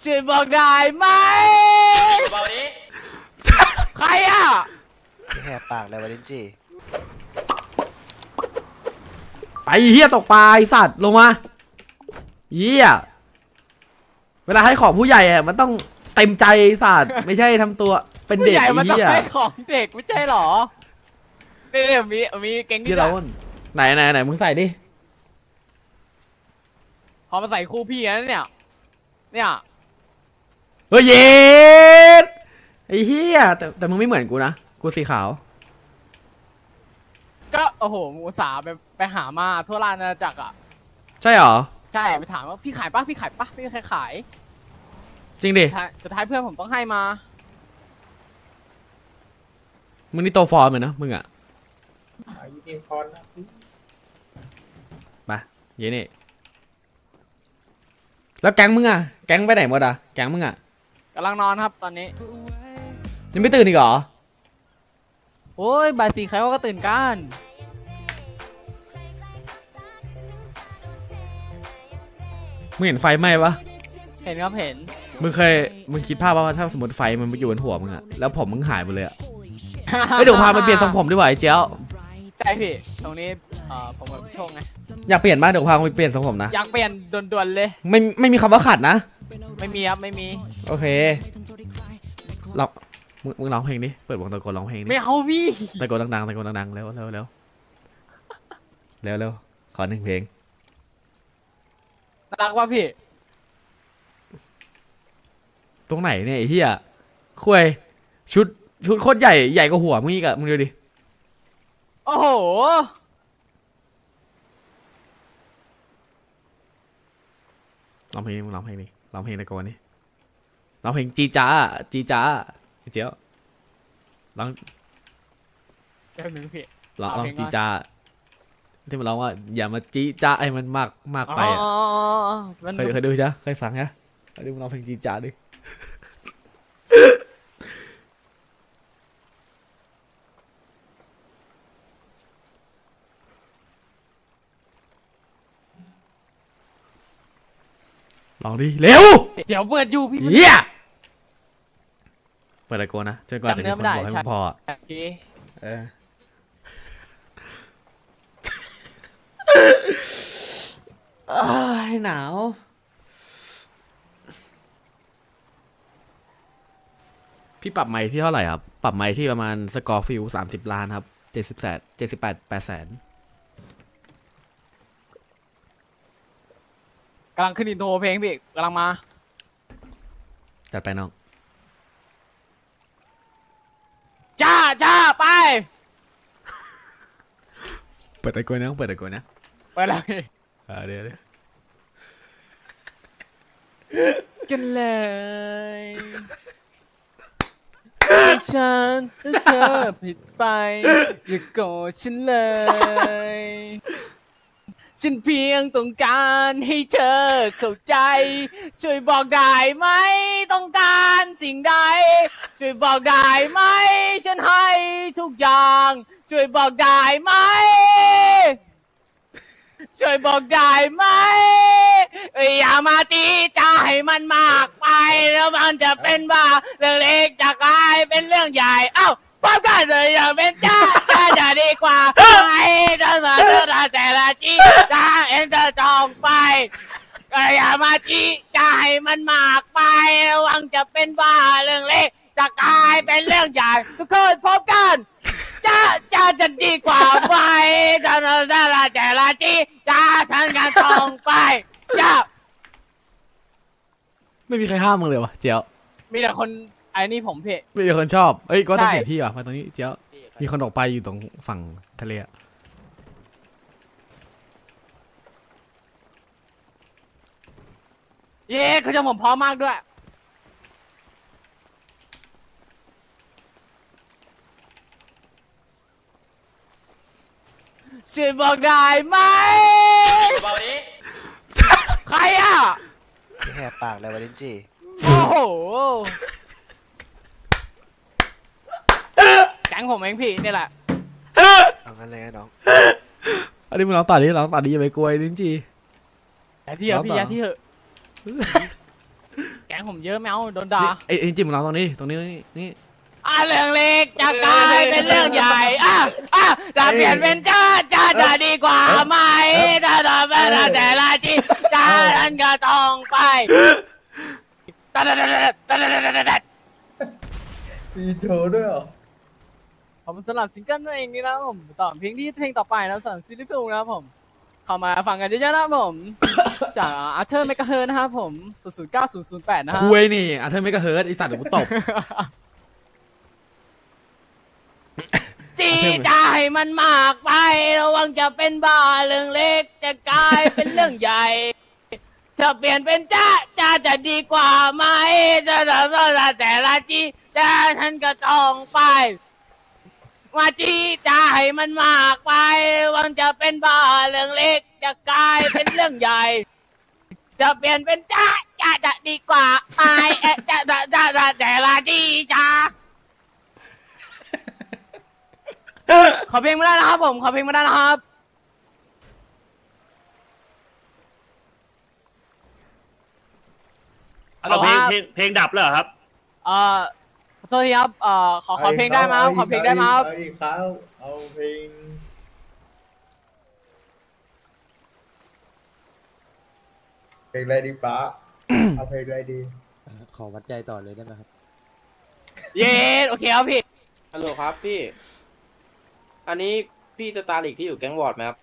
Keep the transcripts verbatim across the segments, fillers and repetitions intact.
ช่วยบอกได้ไหมบอกดิใครอ่ะแหบปากเลยวะลินจีไปเฮียตกปลาไอสัตว์ลงมาเฮียเวลาให้ของผู้ใหญ่อะมันต้องเต็มใจศาสตร์ไม่ใช่ทำตัวเป็นเด็กมันต้องให้ของเด็กไม่ใช่หรอนี่มีมีแกงที่เราไหนไหนไหนมึงใส่ดิพอมาใส่คู่พี่นั่นเนี่ยเนี่ยเฮ้ยไอ้เหี้ยแต่แต่มึงไม่เหมือนกูนะกูสีขาวก็โอ้โหมูสาไปไปหามาทั่วร้านอาณาจักรอ่ะใช่หรอใช่ไปถามว่าพี่ขายป่ะพี่ขายป่ะพี่ใครขายจริงดิสุดท้ายเพื่อนผมต้องให้มามึงนี่โตฟอร์มเลยนะมึงอ่ะมาเย็นนี่แล้วแก๊งมึงอ่ะแก๊งไปไหนหมดอ่ะแก๊งมึงอ่ะกำลังนอนครับตอนนี้ยังไม่ตื่นอีกเหรอโอ้ยบ่ายสี่ใครก็ตื่นกันมึงเห็นไฟไหมปะเห็นครับเห็นมึงเคยมึงคิดภาพว่าถ้าสมมติไฟมันไปอยู่บนหัวมึงอะแล้วผมมึงหายไปเลยอะไอเดี๋ยวพาไปเปลี่ยนทรงผมดีกว่าไอ้เจ้าใช่พี่ตรงนี้อ่าผมกับโชคไงอยากเปลี่ยนบ้างเดี๋ยวพาไปเปลี่ยนทรงผมนะอยากเปลี่ยนด่วนๆเลยไม่ไม่มีคำว่าขัดนะไม่มีครับไม่มีโอเคเรามึงมึงร้องเพลงดิเปิดวงตะโกนร้องเพลงดิไม่เอาพี่ตะโกนดังๆตะโกนดังๆแล้วแล้วแล้วแล้วแล้วขอหนึ่งเพลงรักว่าพี่ตรงไหนเนี่ยไอ้เหี้ยคุยชุดชุดโคตรใหญ่ใหญ่กว่าหัวมึงอีกอะมึงดูดิโอ้โหร้องเพลงมึงร้องเพลงนี่ร้องเพลงตะโกนนี่ร้องเพลงจีจ้าจีจ้าเจี๊ยวร้องแค่หนึ่งเพลงร้องจีจ้าที่มันร้องว่าอย่ามาจีจ้าไอ้มันมากมากไปอะเคยดูจ้ะเคยฟังฮะเคยดูร้องเพลงจีจ้าดิลองดิเร็วเดี๋ยวเปิดอยู่พี่เฮียเปิดตะโกนนะจนกว่าจะมีคนบอกให้พอเออหนาวพี่ปรับไมค์ที่เท่าไหร่ครับปรับไมค์ที่ประมาณสกอร์ฟิวสามสิบล้านครับเจ็ดสิบแสนเจ็ดสิบแปดแปดแสนกำลังขึ้นอินโทรเพลงพี่กำลังมาจัดไปน้องจ้าจ้าไปเปิดตะโกนนะเปิดตะโกนนะไปเลยอ่าเดี๋ยวกันเลยฉันเธอผิดไปอย่าโกรธฉันเลยฉันเพียงต้องการให้เธอเข้าใจช่วยบอกได้ไหมต้องการสิ่งใดช่วยบอกได้ไหมฉันให้ทุกอย่างช่วยบอกได้ไหมช่วยบอกได้ไหมอย่ามาตีใจมันมากไปแล้วมันจะเป็นบ้าเรื่องเล็กจะกลายเป็นเรื่องใหญ่เอ้าพบกันเลยอย่าเป็นจ้าจะดีกว่าไปจนมาจนมาแต่ละจีจ้าเอ็นจะจองไปอย่ามาตีใจมันมากไประวังจะเป็นบ้าเรื่องเล็กจะกลายเป็นเรื่องใหญ่ทุกคนพบกันจ้าจ้าจะดีกว่าไปจนมาจนมาแต่ละจีจ้าฉันจะจองไปจ้าไม่มีใครห้ามมึงเลยวะเจียวมีแต่คนไอ้นี่ผมเพะมีแต่คนชอบเอ้ยก็ต้องเห็นที่ว่ะมาตรงนี้เจียวมีคนออกไปอยู่ตรงฝั่งทะเลเย้เขาจะผมพร้อมมากด้วยช่วยบอกได้ไหมบอกดิใครอ่ะแหบปากเลยวะลินจีโอ้โหแก๊งผมเองพี่นี่แหละเอางั้นเลยน้องอันนี้มึงร้องต่อดิร้องต่อดิอย่าไปกลัวลิ้นจีอย่าที่เหอะพี่อย่าที่เหอะแก๊ง ผมเยอะไม่เอาโดนด่าไอ้ไอ้จิ้มของเราตรงนี้ตรงนี้นี่อ่ะเรื่องเล็กจะกลายเป็นเรื่องใหญ่อ่ะอ่ะจะเปลี่ยนเป็นจ้าจ้าจะดีกว่าไหมถ้าทำไม่ได้แต่ละจีจ้าท่านก็ต้องไปตัดตัดตัดตัดตัดตัดตีโถด้วยเหรอผมสำหรับซิงเกิลตัวเองนี่นะผมต่อเพลงที่เพลงต่อไปนะสำหรับซีรีส์ฟิลนะครับผมเข้ามาฟังกันเยอะๆนะผมจากอาร์เธอร์เมกะเฮิร์ตนะครับผมศูนย์ ศูนย์ เก้า ศูนย์ ศูนย์ แปดนะฮะคุยนี่อาร์เธอร์เมกะเฮิร์ตไอสัตว์เดี๋ยวกูตบจีจะให้มันมากไประวังจะเป็นบ้าเรื่องเล็กจะกลายเป็นเรื่องใหญ่จะเปลี่ยนเป็นจ้าจ้าจะดีกว่าไหมจะแต่ละแต่ละจีจ้าท่านก็ต้องไปว่าจีจะให้มันมากไประวังจะเป็นบ้าเรื่องเล็กจะกลายเป็นเรื่องใหญ่จะเปลี่ยนเป็นจ้าจ้าจะดีกว่าไหมจะแต่ละแต่ละจีจ้าขอเพลงมาได้นะครับผมขอเพลงมาได้นะครับเราเพลงเพลงดับแล้วครับเอ่อขอโทษทีครับเอ่อขอขอเพลงได้ไหมขอเพลงได้ไหมครับเอาอีกครับเอาเพลงเพลงอะไรดีป้าเอาเพลงอะไรดีขอวัดใจต่อเลยได้ไหมครับเย้โอเคครับพี่ฮัลโหลครับพี่อันนี้พี่สตาร์ลิกที่อยู่แก๊งวอร์ดไหมครับ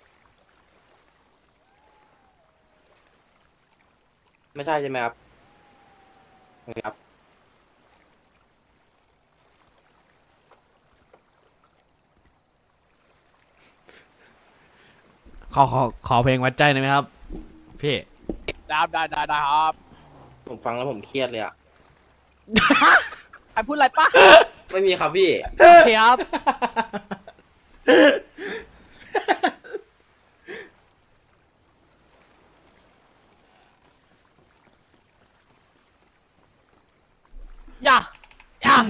ไม่ใช่ใช่ไหมครับครับขอขอขอเพลงวัดใจหน่อยไหมครับพี่ได้ได้ได้ได้ครับผมฟังแล้วผมเครียดเลยอ่ะไอพูดอะไรปะไม่มีครับพี่พี่ครับอย่าอย่าไม่ต้องการจะ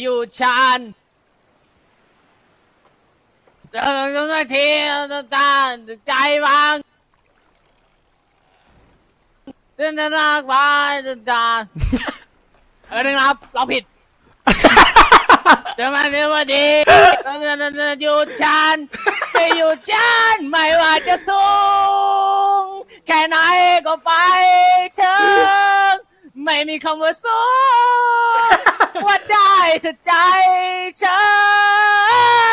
อยู่ฉันเดินทุกนาทีต้องการใจบางเดินน่ารักไปเดินด่าเออหนึ่งครับเราผิดจะมาเรียกว่าดีต้องจะอยู่ชั้นจะอยู่ชั้นไม่ว่าจะสูงแค่ไหนก็ไปเชิงไม่มีคำว่าสูงว่าได้เธอใจเชิ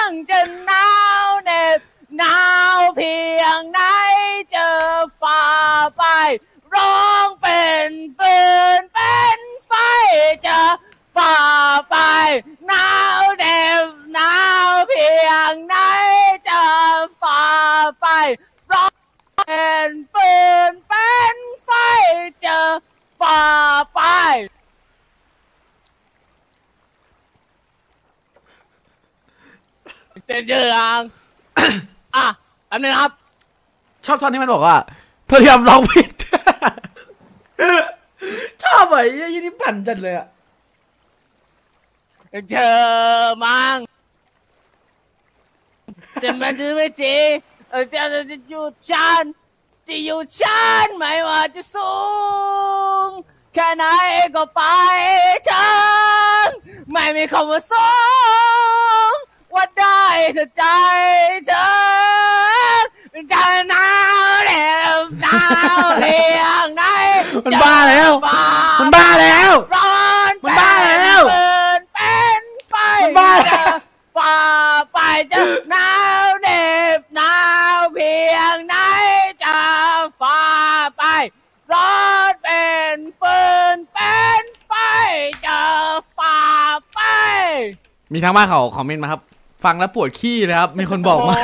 งจะหนาวเหน็บหนาวเพียงไหนเจอฝ่าไปร้องเป็นฟืนเป็นไฟจะฝ่าไปหนาวเด็บหนาวเพียงไหนจะฝ่าไปร้องเป็นฟืนเป็นไฟจะฝ่าไปเต้นเยอะอ่ะอ่ะอันนี้ครับชอบท่อนที่มันบอกว่าเธอเรียบร้องผิดชอบไอ้ยี่นี่ปั่นจัดเลยอะเจอมังแต่มันจะไม่จีแต่จะอยู่ชั้นจะอยู่ชั้นไม่ว่าจะสูงแค่ไหนก็ไปชั้นไม่มีคำว่าสูงว่าได้เธอใจชั้นจะหนาวเหน็บหนาวเพียงไหนมันบ้าแล้วมันบ้าแล้วมันบ้าแล้วเป็นไฟจะฝ่าไปจะหนาวเหน็บหนาวเพียงไหนจะฝ่าไปร้อนเป็นฟืนเป็นไฟจะฝ่าไปมีทางบ้านเขาคอมเมนต์มาครับฟังแล้วปวดขี้เลยครับมีคนบอกมา